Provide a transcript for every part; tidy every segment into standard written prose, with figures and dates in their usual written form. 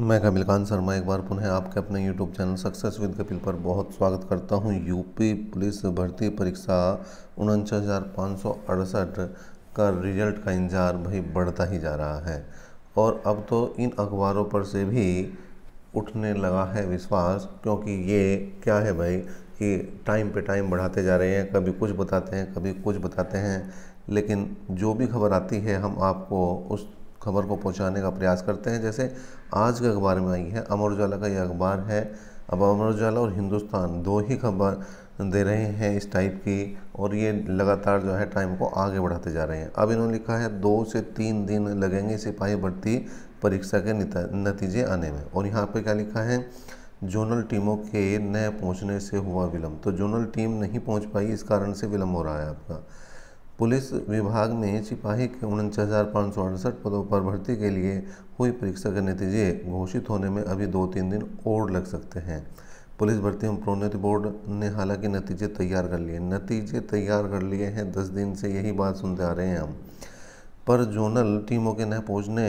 मैं कपिल शर्मा एक बार पुनः आपके अपने YouTube channel success with Kapil पर बहुत स्वागत करता हूं। यूपी पुलिस भर्ती परीक्षा 49,568 का रिजल्ट का इंतजार भाई बढ़ता ही जा रहा है और अब तो इन अखबारों पर से भी उठने लगा है विश्वास, क्योंकि ये क्या है भाई कि टाइम पे टाइम बढ़ाते जा रहे हैं। कभी कुछ बताते हैं, कभी कुछ बताते हैं, लेकिन जो भी खबर आती है हम आपको उस खबर को पहुंचाने का प्रयास करते हैं। जैसे आज के अखबार में आई है, अमर उजाला का ये अखबार है। अब अमर उजाला और हिंदुस्तान दो ही खबर दे रहे हैं इस टाइप की, और ये लगातार जो है टाइम को आगे बढ़ाते जा रहे हैं। अब इन्होंने लिखा है 2 से 3 दिन लगेंगे सिपाही भर्ती परीक्षा के नतीजे आने में। और यहाँ पर क्या लिखा है, जोनल टीमों के न पहुँचने से हुआ विलम्ब। तो जोनल टीम नहीं पहुँच पाई, इस कारण से विलम्ब हो रहा है आपका। पुलिस विभाग में सिपाही के 49,568 पदों पर भर्ती के लिए हुई परीक्षा के नतीजे घोषित होने में अभी 2-3 दिन और लग सकते हैं। पुलिस भर्ती एवं प्रोन्नति बोर्ड ने हालांकि नतीजे तैयार कर लिए हैं। 10 दिन से यही बात सुनते आ रहे हैं हम, पर जोनल टीमों के न पहुँचने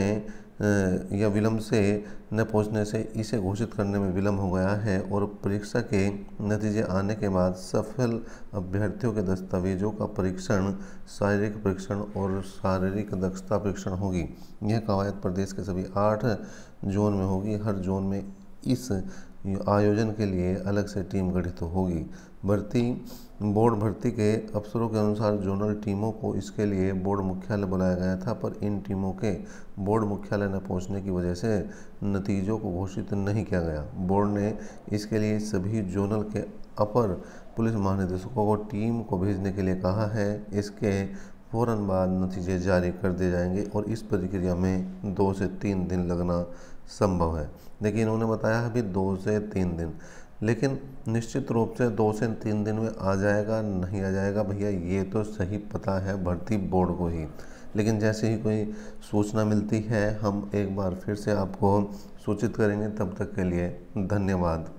या विलम्ब से इसे घोषित करने में विलम्ब हो गया है और परीक्षा के नतीजे आने के बाद सफल अभ्यर्थियों के दस्तावेजों का परीक्षण, शारीरिक परीक्षण और शारीरिक दक्षता परीक्षण होगी। यह कवायद प्रदेश के सभी 8 जोन में होगी। हर जोन में इस आयोजन के लिए अलग से टीम गठित होगी। भर्ती बोर्ड भर्ती के अफसरों के अनुसार जोनल टीमों को इसके लिए बोर्ड मुख्यालय बुलाया गया था, पर इन टीमों के बोर्ड मुख्यालय न पहुंचने की वजह से नतीजों को घोषित नहीं किया गया। बोर्ड ने इसके लिए सभी जोनल के अपर पुलिस महानिदेशकों को टीम को भेजने के लिए कहा है। इसके फ़ौरन बाद नतीजे जारी कर दिए जाएंगे और इस प्रक्रिया में 2 से 3 दिन लगना संभव है। देखिए इन्होंने बताया अभी 2 से 3 दिन, लेकिन निश्चित रूप से 2 से 3 दिन में आ जाएगा नहीं आ जाएगा भैया ये तो सही पता है भर्ती बोर्ड को ही। लेकिन जैसे ही कोई सूचना मिलती है हम एक बार फिर से आपको सूचित करेंगे। तब तक के लिए धन्यवाद।